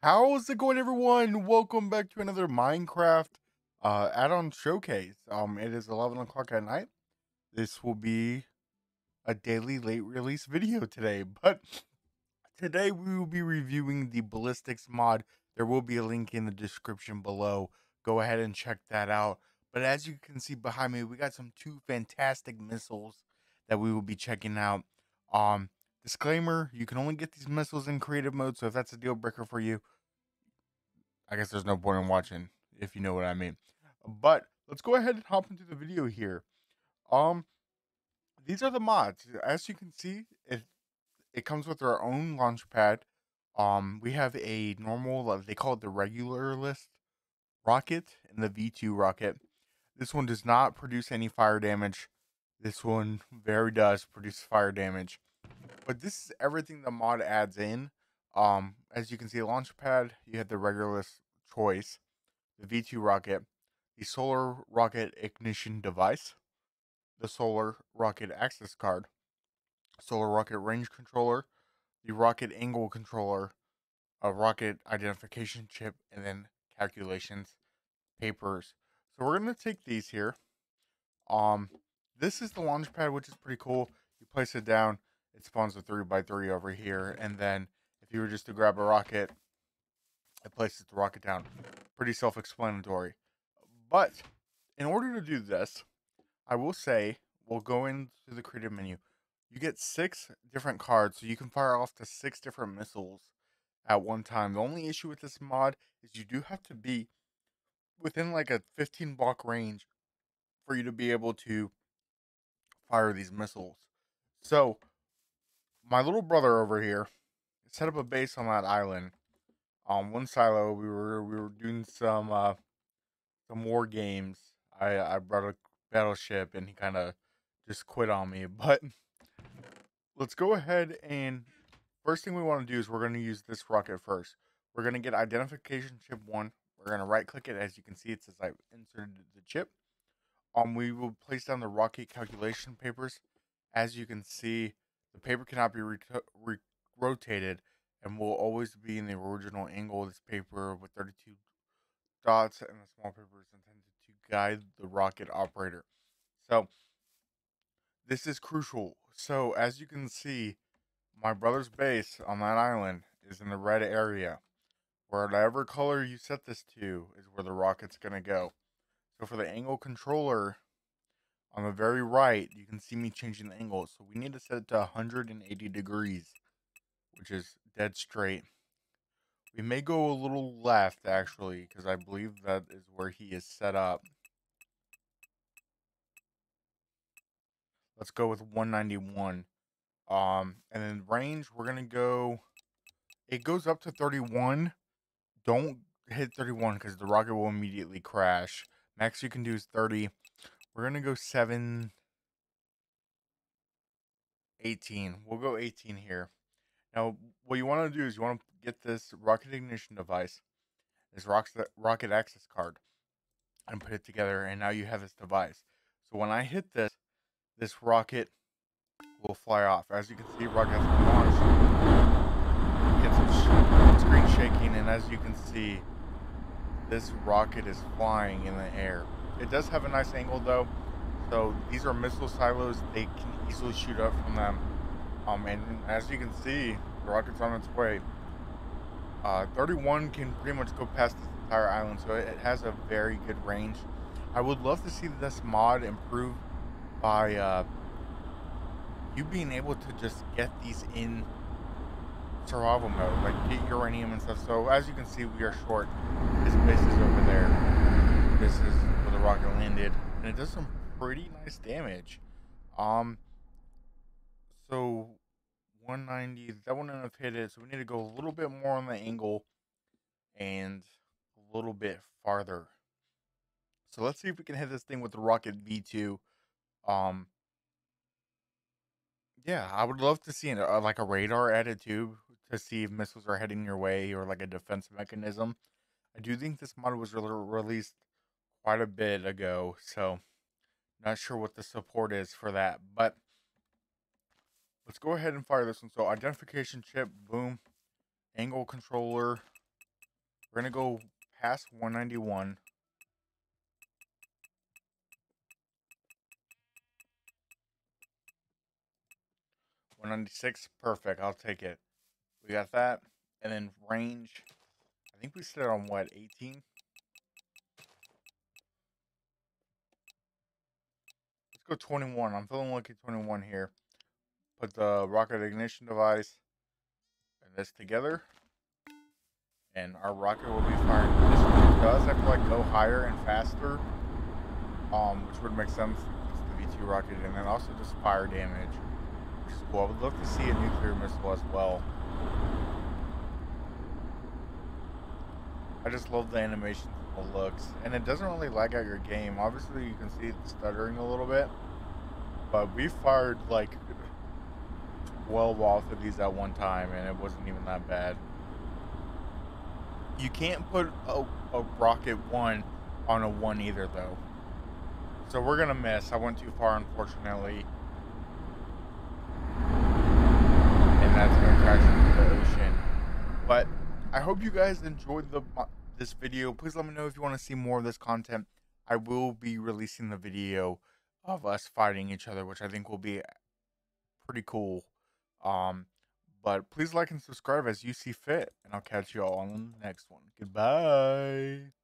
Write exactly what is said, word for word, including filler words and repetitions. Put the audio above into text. How's it going, everyone? Welcome back to another Minecraft uh, add-on showcase. Um, it is eleven o'clock at night. This will be a daily late release video today, but today we will be reviewing the ballistics mod. There will be a link in the description below. Go ahead and check that out. But as you can see behind me, we got some two fantastic missiles that we will be checking out. Um, disclaimer, you can only get these missiles in creative mode, so if that's a deal breaker for you, I guess there's no point in watching, if you know what I mean. But let's go ahead and hop into the video here. Um, these are the mods. As you can see, it, it comes with our own launch pad. Um, we have a normal, they call it the regulus rocket and the V two rocket. This one does not produce any fire damage. This one very does produce fire damage. But this is everything the mod adds in. Um, as you can see, launch pad, you have the regulus choice, the V two rocket, the solar rocket ignition device, the solar rocket access card, solar rocket range controller, the rocket angle controller, a rocket identification chip, and then calculations, papers. So we're going to take these here. Um, this is the launch pad, which is pretty cool. You place it down. It spawns a three by three over here, and then if you were just to grab a rocket, it places the rocket down. Pretty self-explanatory. But in order to do this, I will say, we'll go into the creative menu. You get six different cards, so you can fire off to six different missiles at one time. The only issue with this mod is you do have to be within like a fifteen block range for you to be able to fire these missiles. So my little brother over here set up a base on that island. On one silo, we were we were doing some uh, some war games. I I brought a battleship, and he kind of just quit on me. But let's go ahead, and first thing we want to do is we're going to use this rocket first. We're going to get identification chip one. We're going to right click it. As you can see, it says I've inserted the chip. Um, we will place down the rocket calculation papers. As you can see, the paper cannot be re rotated and will always be in the original angle of this paper with thirty-two dots, and the small paper is intended to guide the rocket operator. So this is crucial. So as you can see, my brother's base on that island is in the red area. Whatever color you set this to is where the rocket's going to go. So for the angle controller, on the very right, you can see me changing the angle. So we need to set it to one hundred eighty degrees, which is dead straight. We may go a little left, actually, because I believe that is where he is set up. Let's go with one ninety-one. Um, and then range, we're going to go... It goes up to thirty-one. Don't hit thirty-one, because the rocket will immediately crash. Max you can do is thirty. We're going to go seven, eighteen. We'll go eighteen here. Now, what you want to do is you want to get this rocket ignition device, this rocket access card, and put it together. And now you have this device. So when I hit this, this rocket will fly off. As you can see, rocket's launched. Get some screen shaking. And as you can see, this rocket is flying in the air. It does have a nice angle, though. So these are missile silos. They can easily shoot up from them. Um, and as you can see, the rocket's on its way. Uh, thirty-one can pretty much go past this entire island, so it has a very good range. I would love to see this mod improve by uh, you being able to just get these in survival mode, like get uranium and stuff. So as you can see, we are short. This base is over there. This is rocket landed, and it does some pretty nice damage. Um so one ninety, that wouldn't have hit it, so we need to go a little bit more on the angle and a little bit farther. So let's see if we can hit this thing with the rocket V two. Um yeah, I would love to see an, uh, like a radar added too, to see if missiles are heading your way, or like a defense mechanism. I do think this mod was re released quite a bit ago, so not sure what the support is for that, but let's go ahead and fire this one. So identification chip, boom, angle controller, We're going to go past one ninety-one. one ninety-six, perfect. I'll take it. We got that. And then range, I think we set it on what, eighteen? Let's go twenty-one. I'm feeling lucky twenty-one here. Put the rocket ignition device and this together, and our rocket will be firing. This one does have to like go higher and faster, um, which would make sense. It's the V two rocket, and then also just fire damage, which is cool. I would love to see a nuclear missile as well. I just love the animation, the looks, and it doesn't really lag out your game. Obviously, you can see it stuttering a little bit, but we fired like twelve off of these at one time, and it wasn't even that bad. You can't put a, a rocket one on a one either, though. So we're gonna miss. I went too far, unfortunately, and that's gonna crash into the ocean. But I hope you guys enjoyed the this video. Please let me know if you want to see more of this content. I will be releasing the video of us fighting each other, which I think will be pretty cool. Um, but please like and subscribe as you see fit, and I'll catch you all on the next one. Goodbye.